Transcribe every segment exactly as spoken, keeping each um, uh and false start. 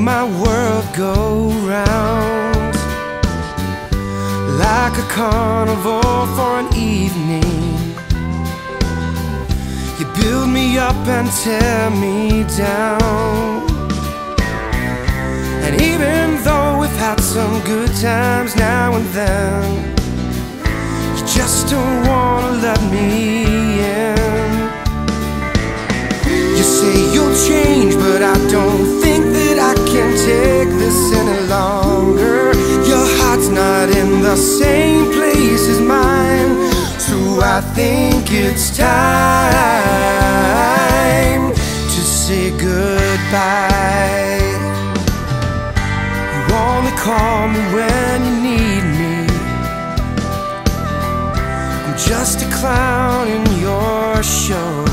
my world go round like a carnival for an evening. You build me up and tear me down. And even though we've had some good times now and then, you just don't wanna let me in. You say you'll change, but I don't think that I can take this any longer. Your heart's not in the same place as mine, so I think it's time to say goodbye. You only call me when you need me. I'm just a clown in your show.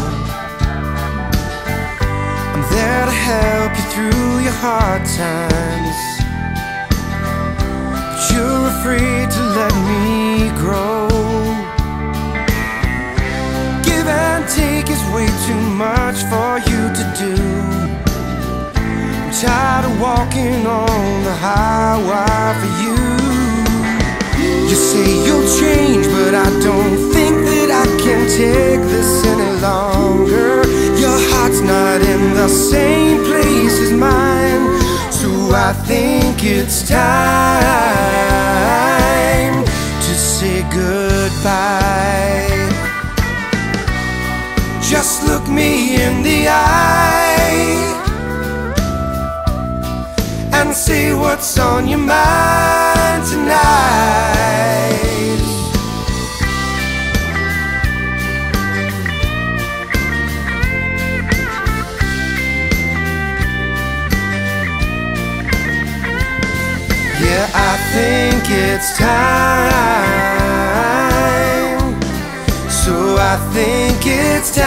I'm there to help you through your hard times, but you're afraid to let me grow. Give and take is way too much for you to do. Tired of walking on the highway for you. You say you'll change, but I don't think that I can take this any longer. Your heart's not in the same place as mine, so I think it's time to say goodbye. Just look me in the eye and see what's on your mind tonight. Yeah, I think it's time. So I think it's time.